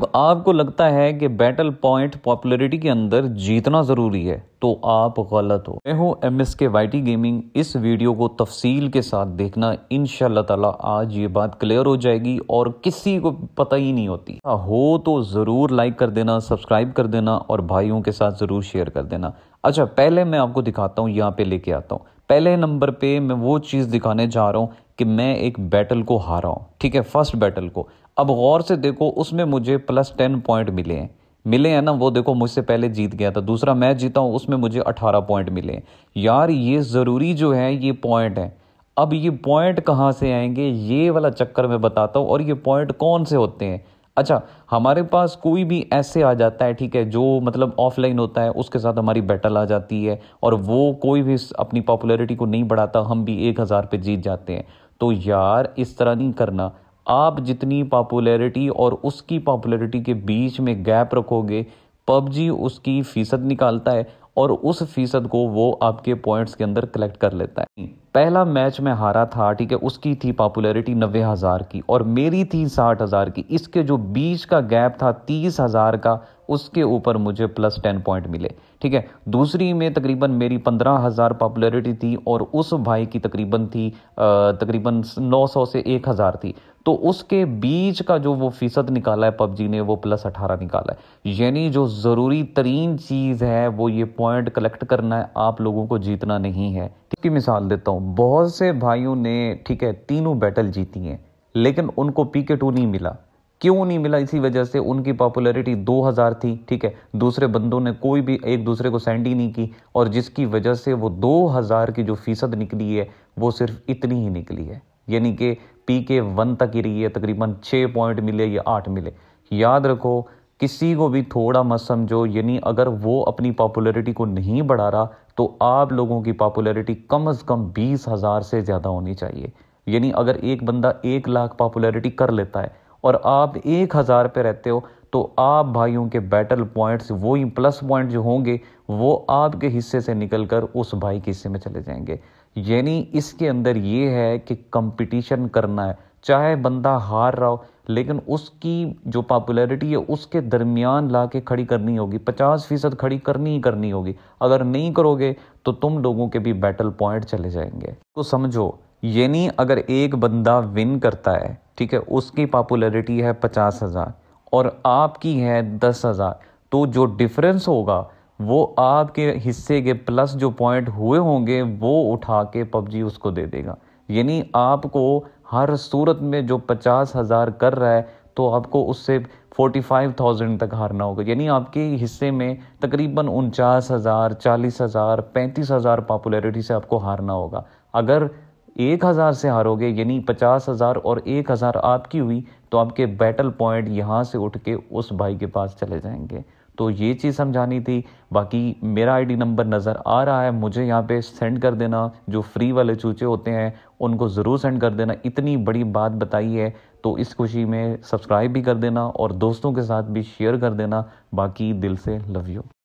तो आपको लगता है कि बैटल पॉइंट पॉपुलैरिटी के अंदर जीतना ज़रूरी है तो आप गलत हो। मैं हूँ MSK YT गेमिंग। इस वीडियो को तफसील के साथ देखना, इंशाल्लाह ताला आज ये बात क्लियर हो जाएगी और किसी को पता ही नहीं होती। हो तो ज़रूर लाइक कर देना, सब्सक्राइब कर देना और भाइयों के साथ ज़रूर शेयर कर देना। अच्छा, पहले मैं आपको दिखाता हूँ, यहाँ पे लेके आता हूँ। पहले नंबर पे मैं वो चीज़ दिखाने जा रहा हूँ कि मैं एक बैटल को हारा हूँ, ठीक है, फर्स्ट बैटल को। अब गौर से देखो, उसमें मुझे +10 पॉइंट मिले हैं ना। वो देखो, मुझसे पहले जीत गया था, दूसरा मैच जीता हूँ, उसमें मुझे 18 पॉइंट मिले हैं। यार ये ज़रूरी जो है ये पॉइंट है। अब ये पॉइंट कहाँ से आएंगे, ये वाला चक्कर मैं बताता हूँ। और ये पॉइंट कौन से होते हैं? अच्छा, हमारे पास कोई भी ऐसे आ जाता है, ठीक है, जो मतलब ऑफलाइन होता है, उसके साथ हमारी बैटल आ जाती है और वो कोई भी अपनी पॉपुलैरिटी को नहीं बढ़ाता, हम भी 1000 पे जीत जाते हैं। तो यार इस तरह नहीं करना। आप जितनी पॉपुलैरिटी और उसकी पॉपुलैरिटी के बीच में गैप रखोगे, PUBG उसकी फ़ीसद निकालता है और उस फ़ीसद को वो आपके पॉइंट्स के अंदर कलेक्ट कर लेता है। पहला मैच में हारा था, ठीक है, उसकी थी पॉपुलैरिटी 90,000 की और मेरी थी 60,000 की। इसके जो बीच का गैप था 30,000 का, उसके ऊपर मुझे +10 पॉइंट मिले, ठीक है। दूसरी में तकरीबन मेरी 15,000 पॉपुलैरिटी थी और उस भाई की तकरीबन 900 से 1,000 थी। तो उसके बीच का जो वो फ़ीसद निकाला है PUBG ने, वो +18 निकाला है। यानी जो ज़रूरी तरीन चीज़ है वो ये पॉइंट कलेक्ट करना है, आप लोगों को जीतना नहीं है। इसकी मिसाल देता हूँ, बहुत से भाइयों ने, ठीक है, तीनों बैटल जीती हैं लेकिन उनको PK2 नहीं मिला। क्यों नहीं मिला? इसी वजह से उनकी पॉपुलैरिटी 2000 थी, ठीक है, दूसरे बंदों ने कोई भी एक दूसरे को सेंड ही नहीं की और जिसकी वजह से वो 2000 की जो फ़ीसद निकली है वो सिर्फ इतनी ही निकली है, यानी कि PK1 तक ही रही है। तकरीबन 6 पॉइंट मिले या 8 मिले। याद रखो, किसी को भी थोड़ा मत समझो, यानी अगर वो अपनी पॉपुलैरिटी को नहीं बढ़ा रहा तो आप लोगों की पॉपुलैरिटी कम से कम 20,000 से ज़्यादा होनी चाहिए। यानी अगर एक बंदा 1 लाख पॉपुलैरिटी कर लेता है और आप 1,000 पे रहते हो तो आप भाइयों के बैटल पॉइंट्स, वो ही प्लस पॉइंट जो होंगे, वो आपके हिस्से से निकलकर उस भाई के हिस्से में चले जाएंगे। यानी इसके अंदर ये है कि कंपटीशन करना है, चाहे बंदा हार रहा हो लेकिन उसकी जो पॉपुलैरिटी है उसके दरमियान ला के खड़ी करनी होगी। 50% खड़ी करनी होगी। अगर नहीं करोगे तो तुम लोगों के भी बैटल पॉइंट चले जाएंगे। तो समझो, यानी अगर एक बंदा विन करता है, ठीक है, उसकी पॉपुलैरिटी है 50,000 और आपकी है 10,000, तो जो डिफरेंस होगा वो आपके हिस्से के प्लस जो पॉइंट हुए होंगे वो उठा के PUBG उसको दे देगा। यानी आपको हर सूरत में जो 50,000 कर रहा है तो आपको उससे 45,000 तक हारना होगा। यानी आपके हिस्से में तकरीबन 49,000, 40,000, 35,000 पॉपुलैरिटी से आपको हारना होगा। अगर 1,000 से हारोगे, यानी 50,000 और 1,000 आपकी हुई, तो आपके बैटल पॉइंट यहाँ से उठ के उस भाई के पास चले जाएंगे। तो ये चीज़ समझानी थी। बाकी मेरा आईडी नंबर नज़र आ रहा है, मुझे यहाँ पे सेंड कर देना। जो फ्री वाले चूचे होते हैं उनको ज़रूर सेंड कर देना। इतनी बड़ी बात बताई है तो इस खुशी में सब्सक्राइब भी कर देना और दोस्तों के साथ भी शेयर कर देना। बाकी दिल से लव यू।